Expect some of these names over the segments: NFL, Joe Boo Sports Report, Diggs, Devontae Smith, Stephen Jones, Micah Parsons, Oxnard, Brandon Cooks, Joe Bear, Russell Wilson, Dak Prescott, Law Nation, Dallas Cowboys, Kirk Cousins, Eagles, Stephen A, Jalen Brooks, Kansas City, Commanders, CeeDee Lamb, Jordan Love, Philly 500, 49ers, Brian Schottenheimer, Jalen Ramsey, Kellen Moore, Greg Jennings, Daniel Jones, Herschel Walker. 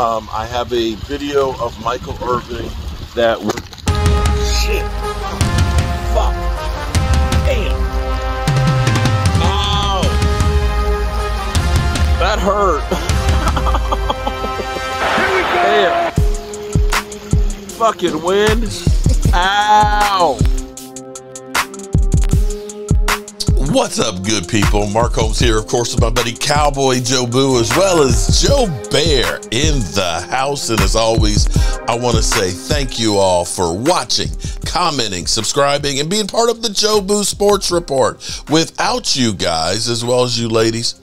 I have a video of Michael Irving that was shit. Fuck. Damn. Oh. That hurt. Here we go. Damn. Fucking wind. Ow. What's up, good people? Mark Holmes here, of course, with my buddy Cowboy Joe Boo, as well as Joe Bear in the house. And as always, I want to say thank you all for watching, commenting, subscribing, and being part of the Joe Boo Sports Report. Without you guys, as well as you ladies,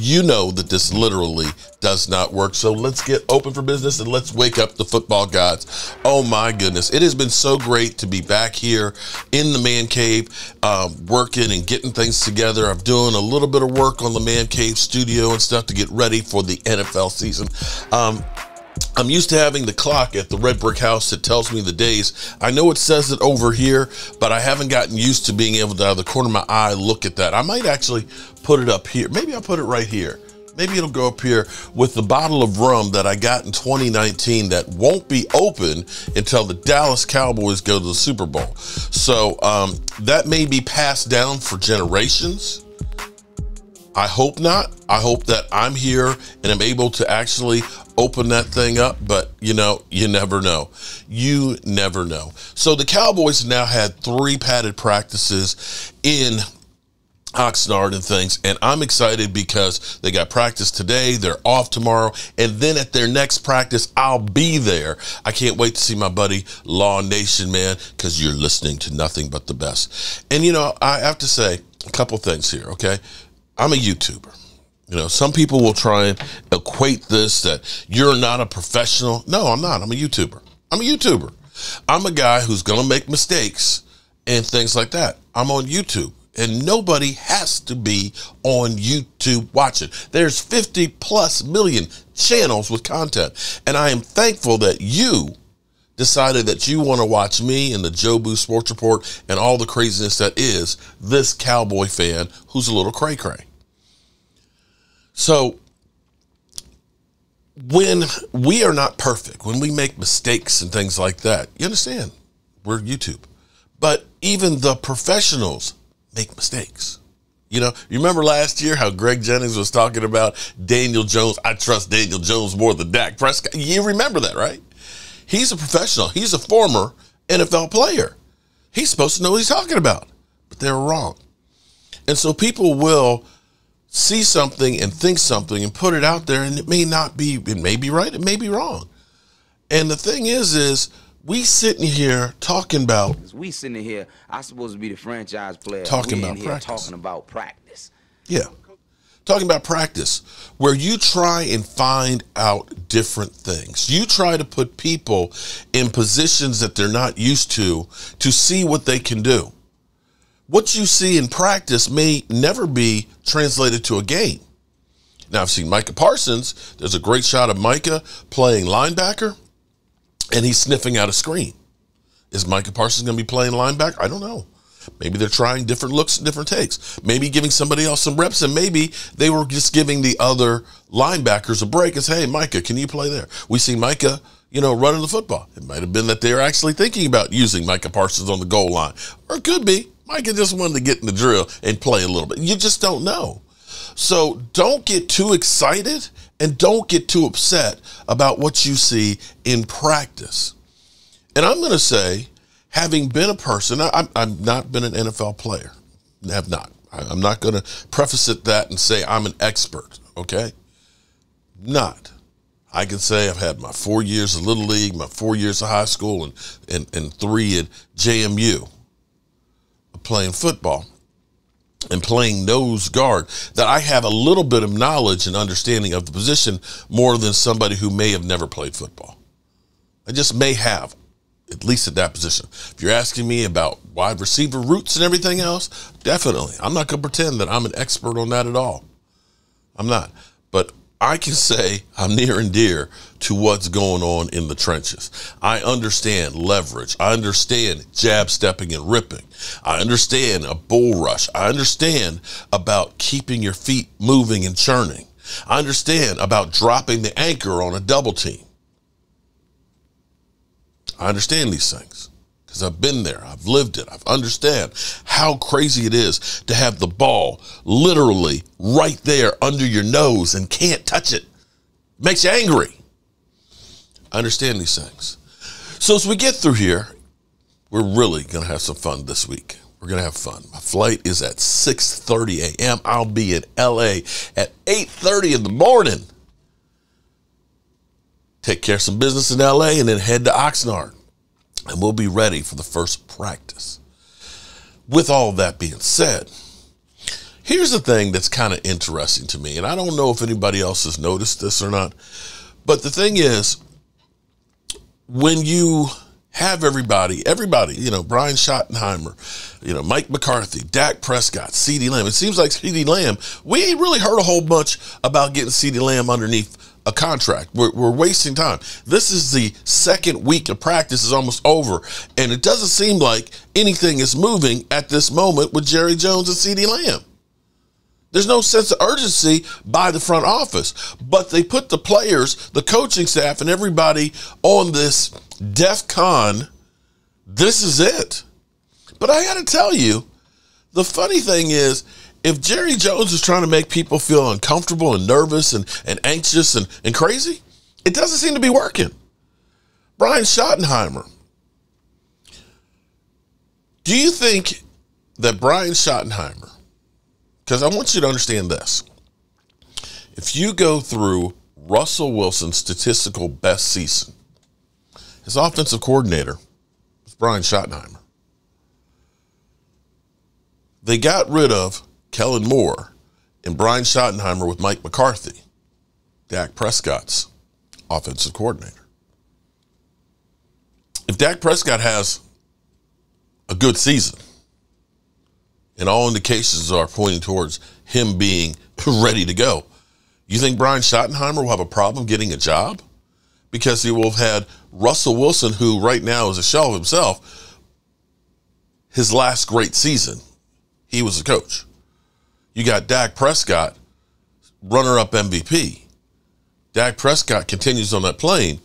you know that this literally does not work. So let's get open for business and let's wake up the football gods. Oh my goodness. It has been so great to be back here in the Man Cave, working and getting things together. I'm doing a little bit of work on the Man Cave studio and stuff to get ready for the NFL season. I'm used to having the clock at the Red Brick House that tells me the days. I know it says it over here, but I haven't gotten used to being able to, out of the corner of my eye, look at that. I might actually put it up here. Maybe I'll put it right here. Maybe it'll go up here with the bottle of rum that I got in 2019 that won't be open until the Dallas Cowboys go to the Super Bowl. So that may be passed down for generations. I hope not. I hope that I'm here and I'm able to actually open that thing up, but you know, you never know. You never know. So the Cowboys now had 3 padded practices in Oxnard and things, and I'm excited because they got practice today, they're off tomorrow, and then at their next practice, I'll be there. I can't wait to see my buddy Law Nation, man, because you're listening to nothing but the best. And you know, I have to say a couple things here, okay? I'm a YouTuber. You know, some people will try and equate this that you're not a professional. No, I'm not. I'm a YouTuber. I'm a YouTuber. I'm a guy who's going to make mistakes and things like that. I'm on YouTube, and nobody has to be on YouTube watching. There's 50+ million channels with content, and I am thankful that you decided that you want to watch me and the Joe Boo Sports Report and all the craziness that is this Cowboy fan who's a little cray-cray. So when we are not perfect, when we make mistakes and things like that, you understand, we're YouTube. But even the professionals make mistakes. You know, you remember last year how Greg Jennings was talking about Daniel Jones? I trust Daniel Jones more than Dak Prescott. You remember that, right? He's a professional. He's a former NFL player. He's supposed to know what he's talking about, but they're wrong. And so people will see something and think something and put it out there, and it may not be, it may be right, it may be wrong. And the thing is we sitting here talking about, I'm supposed to be the franchise player. Talking about practice. Talking about practice. Yeah. Talking about practice, where you try and find out different things. You try to put people in positions that they're not used to see what they can do. What you see in practice may never be translated to a game. Now, I've seen Micah Parsons. There's a great shot of Micah playing linebacker, and he's sniffing out a screen. Is Micah Parsons going to be playing linebacker? I don't know. Maybe they're trying different looks, different takes, maybe giving somebody else some reps, and maybe they were just giving the other linebackers a break and say, hey, Micah, can you play there? We see Micah, you know, running the football. It might have been that they're actually thinking about using Micah Parsons on the goal line, or it could be Micah just wanted to get in the drill and play a little bit. You just don't know. So don't get too excited and don't get too upset about what you see in practice. And I'm going to say, having been a person, I've not been an NFL player. I have not. I'm not going to preface it that and say I'm an expert, okay? Not. I can say I've had my 4 years of Little League, my 4 years of high school, and 3 at JMU playing football and playing nose guard, that I have a little bit of knowledge and understanding of the position more than somebody who may have never played football. I just may have, at least at that position. If you're asking me about wide receiver routes and everything else, definitely. I'm not going to pretend that I'm an expert on that at all. I'm not. But I can say I'm near and dear to what's going on in the trenches. I understand leverage. I understand jab stepping and ripping. I understand a bull rush. I understand about keeping your feet moving and churning. I understand about dropping the anchor on a double team. I understand these things because I've been there. I've lived it. I've understand how crazy it is to have the ball literally right there under your nose and can't touch it. Makes you angry. I understand these things. So as we get through here, we're really going to have some fun this week. We're going to have fun. My flight is at 6:30 a.m. I'll be in L.A. at 8:30 in the morning. Take care of some business in L.A. and then head to Oxnard. And we'll be ready for the first practice. With all that being said, here's the thing that's kind of interesting to me. And I don't know if anybody else has noticed this or not. But the thing is, when you have everybody, you know, Brian Schottenheimer, you know, Mike McCarthy, Dak Prescott, CeeDee Lamb. It seems like CeeDee Lamb, we ain't really heard a whole bunch about getting CeeDee Lamb underneath a contract. We're wasting time. This is the second week of practice is almost over, and it doesn't seem like anything is moving at this moment with Jerry Jones and CeeDee Lamb. There's no sense of urgency by the front office, but they put the players, the coaching staff, and everybody on this DEFCON, this is it. But I got to tell you, the funny thing is, if Jerry Jones is trying to make people feel uncomfortable and nervous and anxious and crazy, it doesn't seem to be working. Brian Schottenheimer, do you think that Brian Schottenheimer, because I want you to understand this, if you go through Russell Wilson's statistical best season, his offensive coordinator was Brian Schottenheimer. They got rid of Kellen Moore and Brian Schottenheimer with Mike McCarthy, Dak Prescott's offensive coordinator. If Dak Prescott has a good season, and all indications are pointing towards him being ready to go, you think Brian Schottenheimer will have a problem getting a job? Because he will have had Russell Wilson, who right now is a shell of himself, his last great season, he was a coach. You got Dak Prescott, runner-up MVP. Dak Prescott continues on that plane.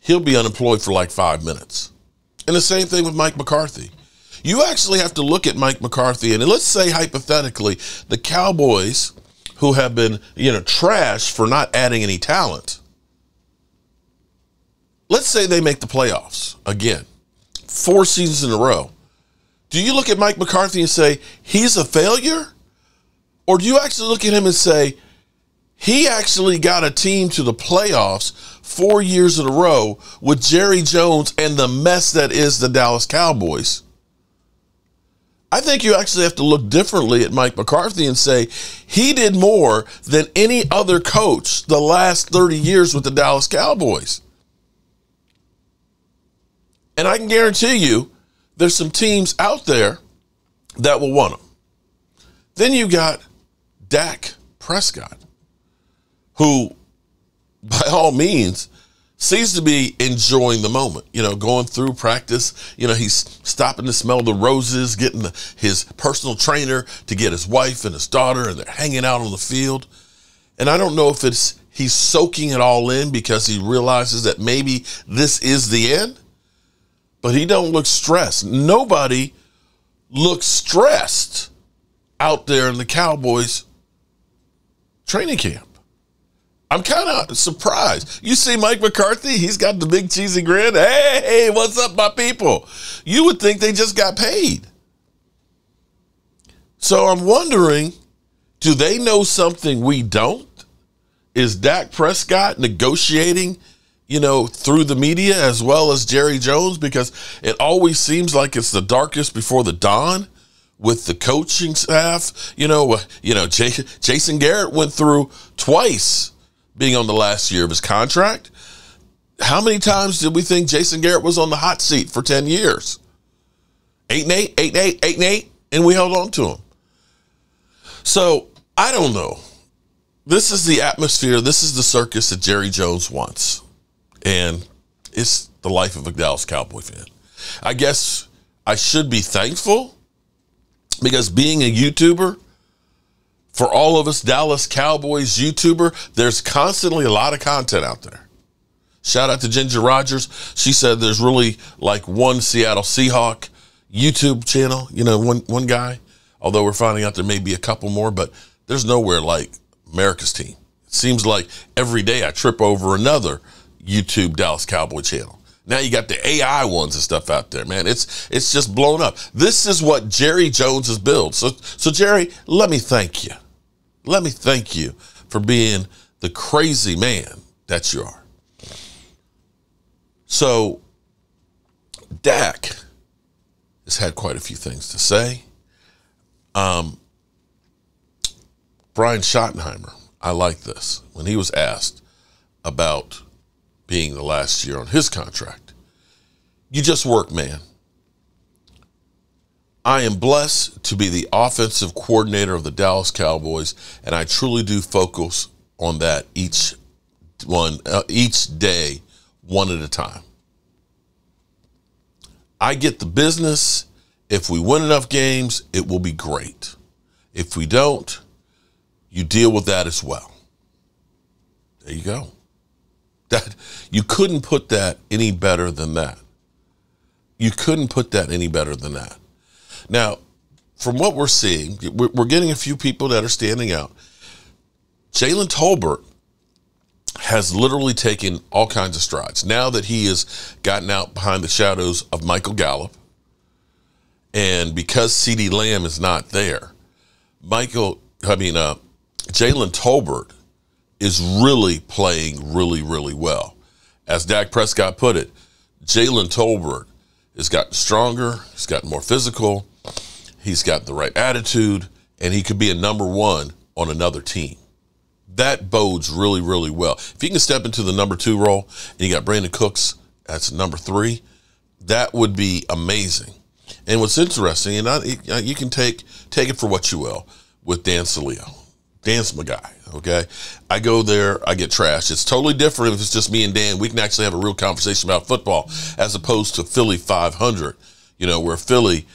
He'll be unemployed for like 5 minutes. And the same thing with Mike McCarthy. You actually have to look at Mike McCarthy, and let's say hypothetically the Cowboys, who have been, you know, trashed for not adding any talent, let's say they make the playoffs again, 4 seasons in a row. Do you look at Mike McCarthy and say, he's a failure? Or do you actually look at him and say, he actually got a team to the playoffs 4 years in a row with Jerry Jones and the mess that is the Dallas Cowboys? I think you actually have to look differently at Mike McCarthy and say, he did more than any other coach the last 30 years with the Dallas Cowboys. And I can guarantee you there's some teams out there that will want him. Then you got Dak Prescott, who by all means seems to be enjoying the moment, you know, going through practice. You know, he's stopping to smell the roses, getting his personal trainer to get his wife and his daughter, and they're hanging out on the field. And I don't know if it's he's soaking it all in because he realizes that maybe this is the end. But he don't look stressed. Nobody looks stressed out there in the Cowboys training camp. I'm kind of surprised. You see Mike McCarthy, he's got the big cheesy grin. Hey, what's up, my people? You would think they just got paid. So I'm wondering, do they know something we don't? Is Dak Prescott negotiating, you know, through the media as well as Jerry Jones? Because it always seems like it's the darkest before the dawn with the coaching staff. You know, Jason Garrett went through twice being on the last year of his contract. How many times did we think Jason Garrett was on the hot seat for 10 years? 8-8, 8-8, 8-8, and we held on to him. So I don't know. This is the atmosphere. This is the circus that Jerry Jones wants. And it's the life of a Dallas Cowboy fan. I guess I should be thankful because being a YouTuber for all of us Dallas Cowboys YouTuber, there's constantly a lot of content out there. Shout out to Ginger Rogers. She said there's really like one Seattle Seahawk YouTube channel, you know, one guy, although we're finding out there may be a couple more, but there's nowhere like America's Team. It seems like every day I trip over another YouTube Dallas Cowboy channel. Now you got the AI ones and stuff out there, man. It's just blown up. This is what Jerry Jones has built. So Jerry, let me thank you. Let me thank you for being the crazy man that you are. So Dak has had quite a few things to say. Brian Schottenheimer, I like this. When he was asked about being the last year on his contract, you just work, man. I am blessed to be the offensive coordinator of the Dallas Cowboys, and I truly do focus on that each day, one at a time. I get the business. If we win enough games, it will be great. If we don't, you deal with that as well. There you go. That you couldn't put that any better than that. You couldn't put that any better than that. Now, from what we're seeing, we're getting a few people that are standing out. Jalen Tolbert has literally taken all kinds of strides now that he has gotten out behind the shadows of Michael Gallup. And because CeeDee Lamb is not there, Jalen Tolbert is really playing really, really well. As Dak Prescott put it, Jalen Tolbert has gotten stronger, he's gotten more physical, he's got the right attitude, and he could be a number 1 on another team. That bodes really, really well. If you can step into the number 2 role and you got Brandon Cooks as number 3, that would be amazing. And what's interesting, and you can take it for what you will with Dan Sileo. Dan's my guy, okay? I go there, I get trashed. It's totally different if it's just me and Dan. We can actually have a real conversation about football as opposed to Philly 500, you know, where Philly,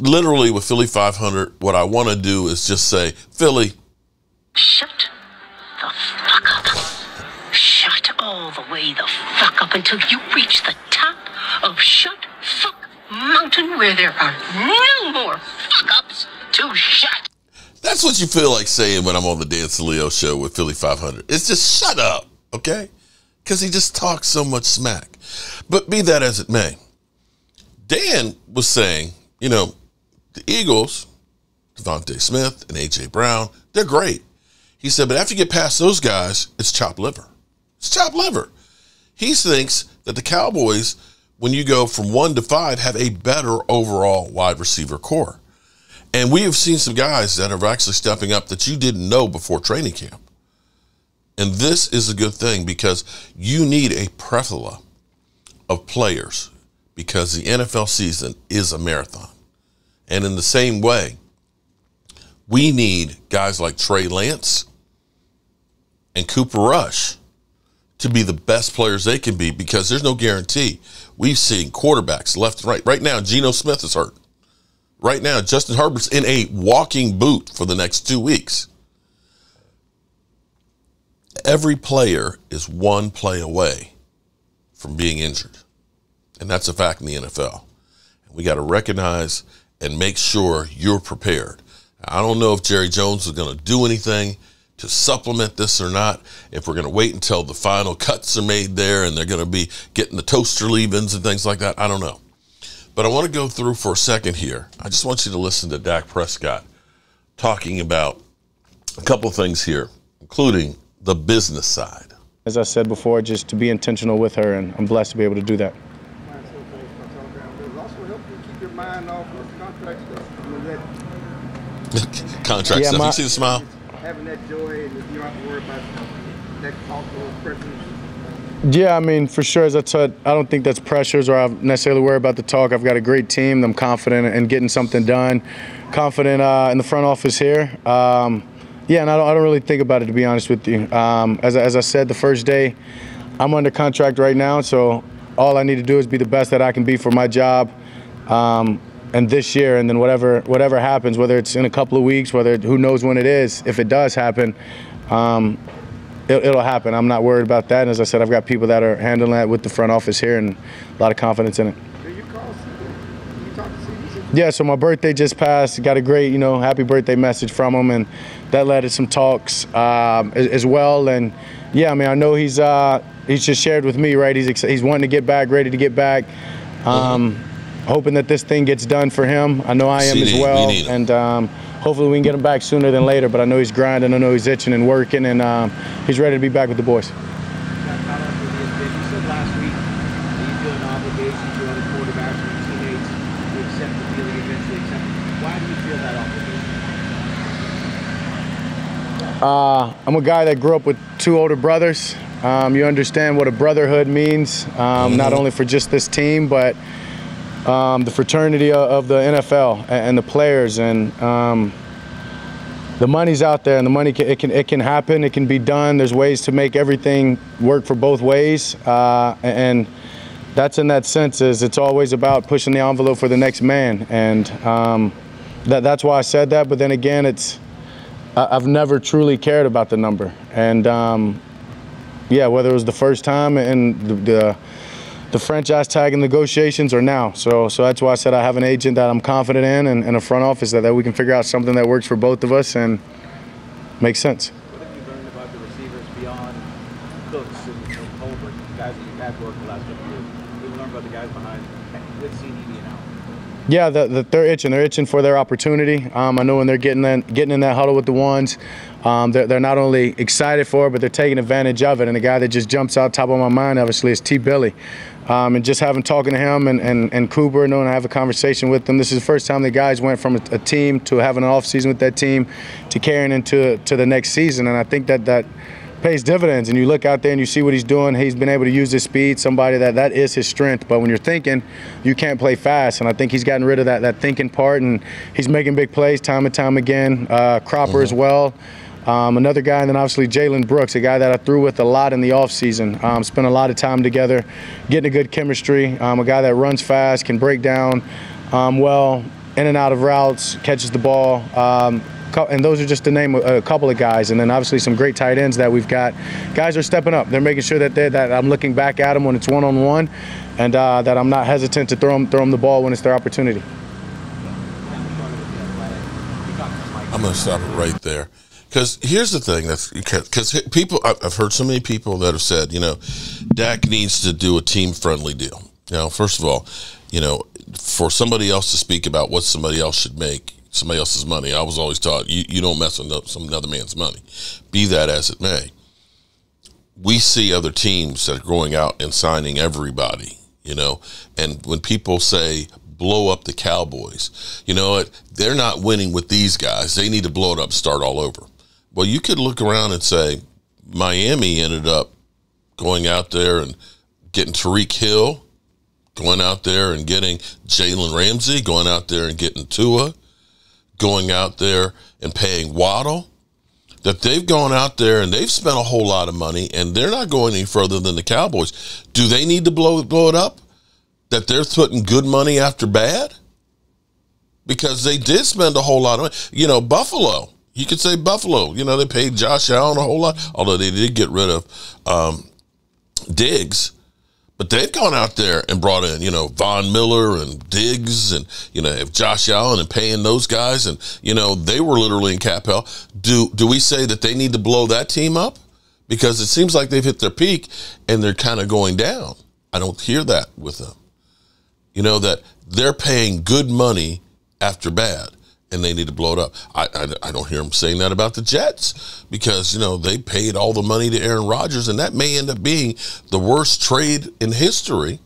literally with Philly 500, what I want to do is just say, Philly, shut the fuck up. Shut all the way the fuck up until you reach the top of Shut Fuck Mountain, where there are no more fuck-ups to shut. That's what you feel like saying when I'm on the Dan Sileo show with Philly 500. It's just shut up, okay? Because he just talks so much smack. But be that as it may, Dan was saying, you know, the Eagles, Devontae Smith and A.J. Brown, they're great. He said, but after you get past those guys, it's chopped liver. It's chopped liver. He thinks that the Cowboys, when you go from 1 to 5, have a better overall wide receiver core. And we have seen some guys that are actually stepping up that you didn't know before training camp. And this is a good thing because you need a plethora of players because the NFL season is a marathon. And in the same way, we need guys like Trey Lance and Cooper Rush to be the best players they can be because there's no guarantee. We've seen quarterbacks left and right. Right now, Geno Smith is hurt. Right now, Justin Herbert's in a walking boot for the next 2 weeks. Every player is one play away from being injured. And that's a fact in the NFL. We got to recognize and make sure you're prepared. I don't know if Jerry Jones is going to do anything to supplement this or not, if we're going to wait until the final cuts are made there and they're going to be getting the toaster leave-ins and things like that. I don't know. But I want to go through for a second here. I just want you to listen to Dak Prescott talking about a couple things here, including the business side. As I said before, just to be intentional with her, and I'm blessed to be able to do that. Contract stuff. You see the smile? Having that joy, and you don't have to worry about that cultural preference. Yeah, I mean, for sure, as I said, I don't think that's pressures or I necessarily worry about the talk. I've got a great team. I'm confident in getting something done, confident in the front office here. Yeah, and I don't really think about it, to be honest with you. As I said, the first day, I'm under contract right now, so all I need to do is be the best that I can be for my job. and this year, and then whatever happens, whether it's in a couple of weeks, whether who knows when it is, if it does happen, it'll happen. I'm not worried about that. And as I said, I've got people that are handling that with the front office here, and a lot of confidence in it. Did you call CeeDee? You talked to CeeDee? Yeah, so my birthday just passed. Got a great, happy birthday message from him, and that led to some talks as well. And yeah, I mean, I know he's just shared with me, right? He's wanting to get back, ready to get back. Hoping that this thing gets done for him. I know I am as well, and hopefully we can get him back sooner than later, but I know he's grinding, I know he's itching and working, and he's ready to be back with the boys. You said last week that you feel an obligation to other quarterbacks and teammates to accept the deal and eventually accept it. Why do you feel that obligation? I'm a guy that grew up with two older brothers. You understand what a brotherhood means, not only for just this team, but the fraternity of the NFL and the players, and the money's out there, and the money it can happen, it can be done. There's ways to make everything work for both ways, and that's in that sense is it's always about pushing the envelope for the next man, and that's why I said that. But then again, I've never truly cared about the number, and yeah, whether it was the first time and the franchise tag and negotiations are now. So that's why I said I have an agent that I'm confident in and a front office that we can figure out something that works for both of us and makes sense. What have you learned about the receivers beyond Cooks and Tolbert, the guys that you've had work the last couple of years? What have you learned about the guys behind with CeeDee being out? Yeah, they're itching. They're itching for their opportunity. I know when they're getting in that huddle with the ones, they're not only excited for it, but they're taking advantage of it. And the guy that just jumps out top of my mind, obviously, is T. Billy. And just having talking to him and Cooper, knowing I have a conversation with them. This is the first time the guys went from a team to having an off season with that team to carrying into the next season. And I think that pays dividends, and you look out there and you see what he's doing. He's been able to use his speed, somebody that is his strength. But when you're thinking, you can't play fast, and I think he's gotten rid of that thinking part, and he's making big plays time and time again. Cropper as well. Another guy, and then obviously Jalen Brooks, a guy that I threw with a lot in the offseason. Spent a lot of time together, getting a good chemistry. A guy that runs fast, can break down well, in and out of routes, catches the ball. And those are just to name a couple of guys, and then obviously some great tight ends that we've got. Guys are stepping up. They're making sure that I'm looking back at them when it's one-on-one, and that I'm not hesitant to throw them the ball when it's their opportunity. I'm going to stop it right there, because here's the thing. Because people, I've heard so many people that have said, Dak needs to do a team-friendly deal. Now, first of all, for somebody else to speak about what somebody else should make, somebody else's money. I was always taught, you don't mess with another man's money, be that as it may. We see other teams that are going out and signing everybody, and when people say blow up the Cowboys, they're not winning with these guys. They need to blow it up, start all over. Well, you could look around and say Miami ended up going out there and getting Tyreek Hill, going out there and getting Jalen Ramsey, going out there and getting Tua, going out there and paying Waddle, that they've gone out there and they've spent a whole lot of money, and they're not going any further than the Cowboys. Do they need to blow it up? That they're putting good money after bad? Because they did spend a whole lot of money. Buffalo, you could say Buffalo, they paid Josh Allen a whole lot, although they did get rid of Diggs. But they've gone out there and brought in, Von Miller and Diggs and, Josh Allen and paying those guys. And, they were literally in cap hell. Do we say that they need to blow that team up? Because it seems like they've hit their peak and they're kind of going down. I don't hear that with them. That they're paying good money after bad and they need to blow it up. I don't hear them saying that about the Jets because, they paid all the money to Aaron Rodgers, and that may end up being the worst trade in history.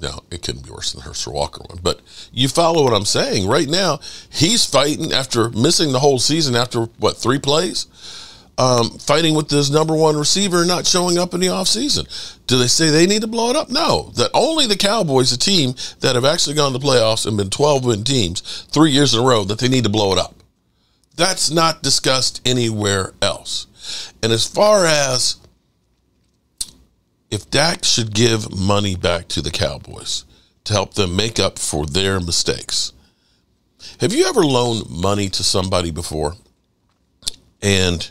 No, it couldn't be worse than the Herschel Walker one, but you follow what I'm saying. Right now, he's fighting after missing the whole season after, what, 3 plays? Fighting with his #1 receiver not showing up in the offseason. Do they say they need to blow it up? No. That only the Cowboys, a team that have actually gone to the playoffs and been 12-win teams 3 years in a row, that they need to blow it up. That's not discussed anywhere else. And as far as if Dak should give money back to the Cowboys to help them make up for their mistakes. Have you ever loaned money to somebody before? And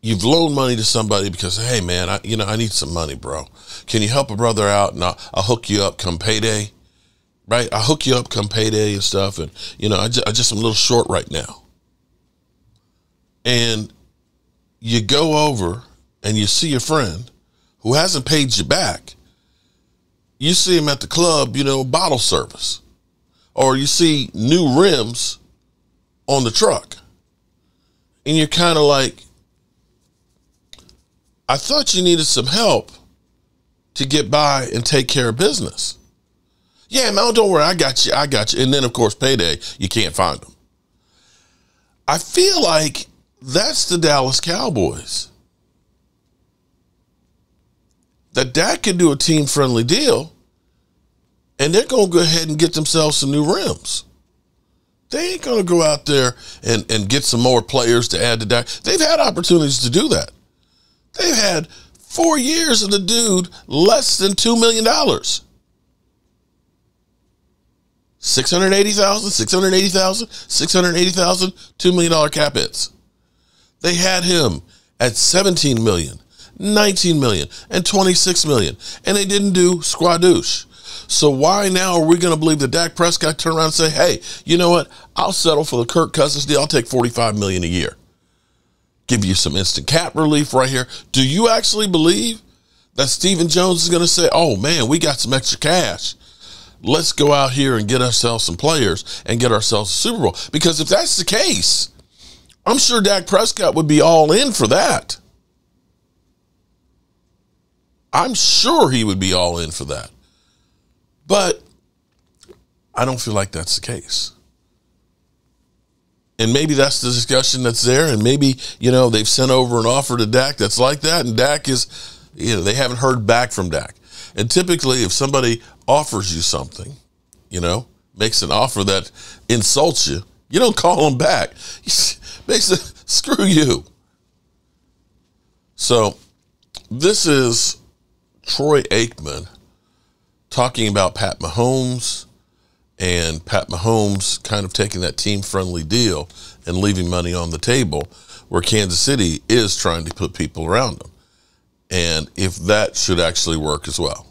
you've loaned money to somebody because, hey, man, I need some money, bro. Can you help a brother out? And I'll hook you up come payday, right? I'll hook you up come payday and stuff. And, you know, I just am a little short right now. And you go over and you see your friend who hasn't paid you back. You see him at the club, you know, bottle service. Or you see new rims on the truck. And you're kind of like, I thought you needed some help to get by and take care of business. Yeah, man, don't worry, I got you, I got you. And then, of course, payday, you can't find them. I feel like that's the Dallas Cowboys. That Dak can do a team-friendly deal, and they're going to go ahead and get themselves some new rims. They ain't going to go out there and get some more players to add to Dak. They've had opportunities to do that. They've had 4 years of the dude less than $2 million. $680,000, $2 million cap hits. They had him at $17 million, $19 million, and $26 million. And they didn't do squadouche. So why now are we going to believe that Dak Prescott turn around and say, hey, you know what? I'll settle for the Kirk Cousins deal. I'll take $45 million a year. Give you some instant cap relief right here. Do you actually believe that Stephen Jones is going to say, oh, man, we got some extra cash. Let's go out here and get ourselves some players and get ourselves a Super Bowl? Because if that's the case, I'm sure Dak Prescott would be all in for that. I'm sure he would be all in for that. But I don't feel like that's the case. And maybe that's the discussion that's there. And maybe, you know, they've sent over an offer to Dak that's like that. And Dak is, you know, they haven't heard back from Dak. And typically if somebody offers you something, you know, makes an offer that insults you, you don't call them back. Makes it, screw you. So this is Troy Aikman talking about Pat Mahomes. And Pat Mahomes kind of taking that team-friendly deal and leaving money on the table where Kansas City is trying to put people around them. And if that should actually work as well.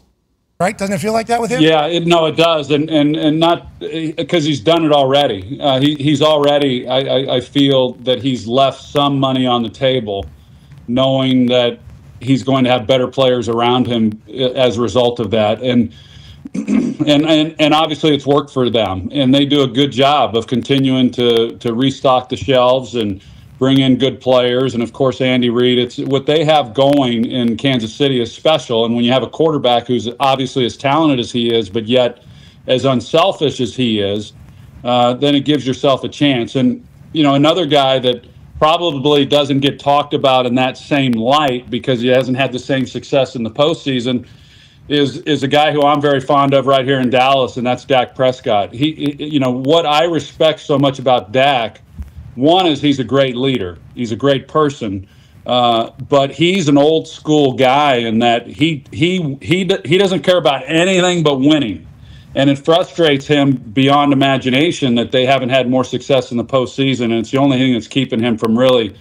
Right? Doesn't it feel like that with him? Yeah, it does. And not because he's done it already. He's already, I feel that he's left some money on the table knowing that he's going to have better players around him as a result of that. And obviously it's worked for them, and they do a good job of continuing to restock the shelves and bring in good players. And of course, Andy Reid, it's what they have going in Kansas City is special. And when you have a quarterback who's obviously as talented as he is, but yet as unselfish as he is, then it gives yourself a chance. And, you know, another guy that probably doesn't get talked about in that same light because he hasn't had the same success in the postseason is a guy who I'm very fond of right here in Dallas, and that's Dak Prescott. He, you know, what I respect so much about Dak, one is he's a great leader. He's a great person, but he's an old school guy in that he doesn't care about anything but winning, and it frustrates him beyond imagination that they haven't had more success in the postseason, and it's the only thing that's keeping him from really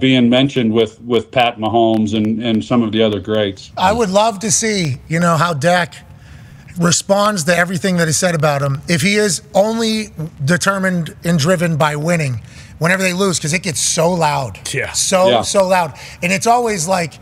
being mentioned with Pat Mahomes and some of the other greats. I would love to see, you know, how Dak responds to everything that is said about him. If he is only determined and driven by winning, whenever they lose, because it gets so loud. Yeah. So loud. And it's always like,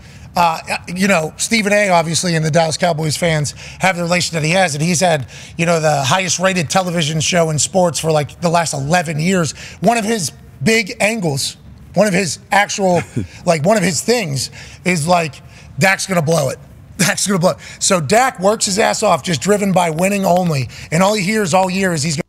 you know, Stephen A., obviously, and the Dallas Cowboys fans have the relation that he has, and he's had, you know, the highest-rated television show in sports for, like, the last 11 years. One of his big angles, one of his actual, like, one of his things is, like, Dak's going to blow it. Dak's going to blow it. So Dak works his ass off, just driven by winning only. And all he hears all year is he's going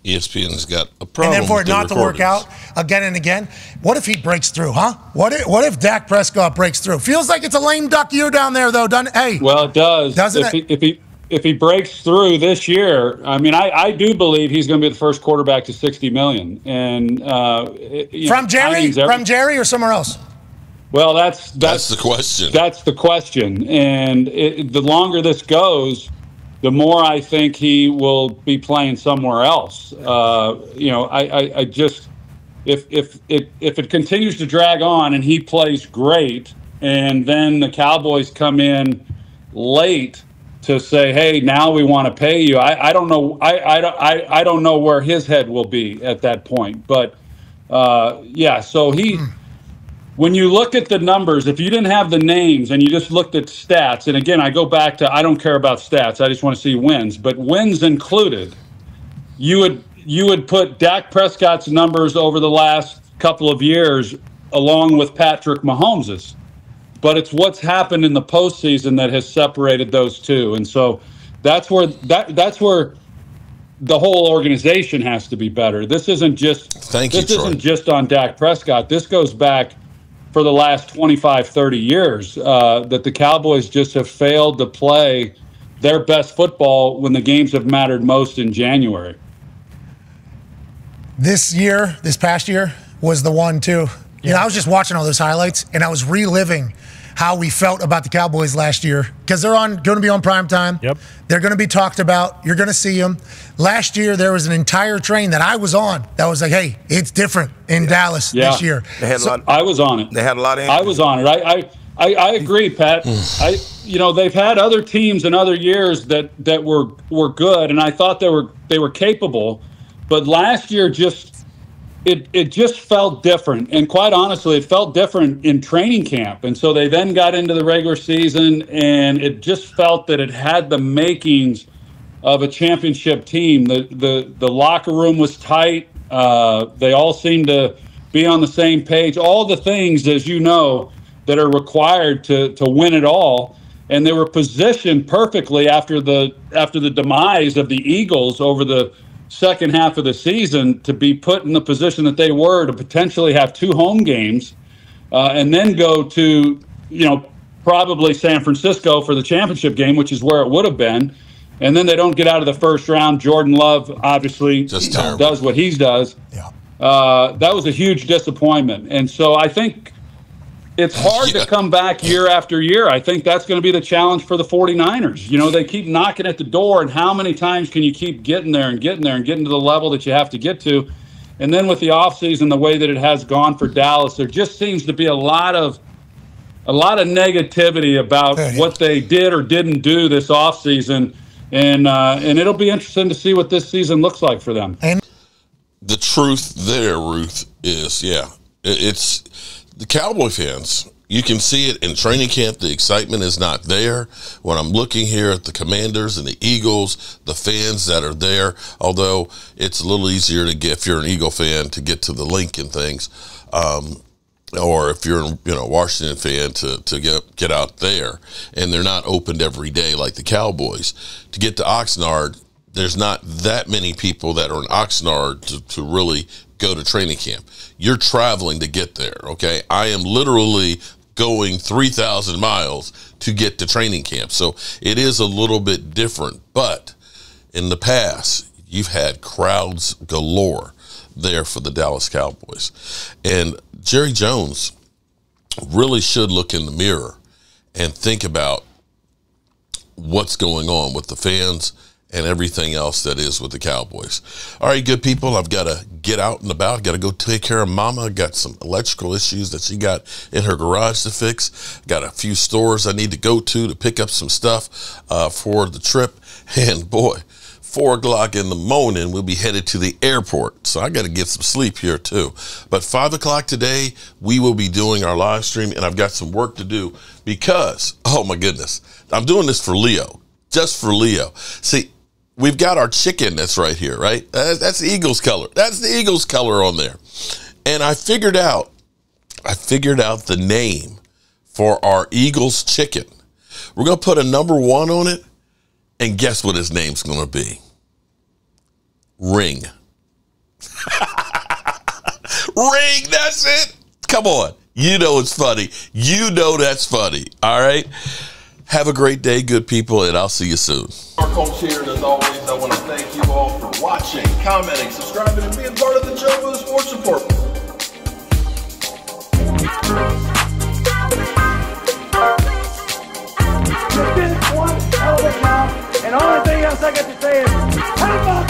to. ESPN's got a problem. And then for it not to work out again and again, what if he breaks through, huh? What if Dak Prescott breaks through? Feels like it's a lame duck year down there, though, doesn't it? Hey. Well, it does. Doesn't it? If he breaks through this year, I mean, I do believe he's going to be the first quarterback to $60 million. And from Jerry or somewhere else? Well, that's the question. That's the question. And the longer this goes, the more I think he will be playing somewhere else. I just if it continues to drag on and he plays great, and then the Cowboys come in late to say, "Hey, now we want to pay you." I don't know. I don't know where his head will be at that point. But yeah, so he. When you look at the numbers, if you didn't have the names and you just looked at stats, and again, I go back to I don't care about stats. I just want to see wins. But wins included, you would put Dak Prescott's numbers over the last couple of years along with Patrick Mahomes's. But it's what's happened in the postseason that has separated those two. And so that's where the whole organization has to be better. This isn't just on Dak Prescott. This goes back for the last 25, 30 years, that the Cowboys just have failed to play their best football when the games have mattered most in January. This past year, was the one, too. Yeah. I was just watching all those highlights, and I was reliving how we felt about the Cowboys last year, because they're going to be on primetime. Yep. They're going to be talked about. You're going to see them. Last year, there was an entire train that I was on that was like, hey, it's different in Dallas this year. I was on it. They had a lot of energy. I was on it. I agree, Pat. They've had other teams in other years that were good, and I thought they were capable. But last year it just felt different, and quite honestly, it felt different in training camp. And so they then got into the regular season, and it just felt that it had the makings of a championship team. The locker room was tight. They all seemed to be on the same page. All the things, as you know, that are required to win it all. And they were positioned perfectly after the demise of the Eagles over the second half of the season to be put in the position that they were to potentially have two home games and then go to, probably San Francisco for the championship game, which is where it would have been. And then they don't get out of the first round. Jordan Love obviously does what he does. Yeah. That was a huge disappointment. And so I think it's hard to come back year after year. I think that's going to be the challenge for the 49ers. They keep knocking at the door, and how many times can you keep getting there and getting there and getting to the level that you have to get to? And then with the offseason, the way that it has gone for Dallas, there just seems to be a lot of negativity about what they did or didn't do this offseason. And it'll be interesting to see what this season looks like for them. And the truth there, Ruth, is, it's – the Cowboy fans, you can see it in training camp. The excitement is not there. When I'm looking here at the Commanders and the Eagles, the fans that are there, although it's a little easier to get, if you're an Eagle fan, to get to the link and things, or if you're a Washington fan to get out there. And they're not opened every day like the Cowboys. To get to Oxnard, there's not that many people that are in Oxnard to really go to training camp. You're traveling to get there, okay? I am literally going 3,000 miles to get to training camp. So it is a little bit different. But in the past, you've had crowds galore there for the Dallas Cowboys. And Jerry Jones really should look in the mirror and think about what's going on with the fans and everything else that is with the Cowboys. All right, good people, I've got to get out and about. Got to go take care of Mama. I've got some electrical issues that she got in her garage to fix. Got a few stores I need to go to pick up some stuff for the trip. And boy, 4 o'clock in the morning, we'll be headed to the airport. So I got to get some sleep here too. But 5 o'clock today, we will be doing our live stream, and I've got some work to do because, oh my goodness, I'm doing this for Leo, just for Leo. See, we've got our chicken that's right here, right? That's the Eagles color. That's the Eagles color on there. And I figured out the name for our Eagles chicken. We're going to put a number 1 on it, and guess what his name's going to be? Ring. Ring, that's it. Come on. You know it's funny. You know that's funny, all right? Have a great day, good people, and I'll see you soon. Mark Holmes here, and as always, I want to thank you all for watching, commenting, subscribing, and being part of the Joe Boo Sports Report. And the only thing else I got to say is, how about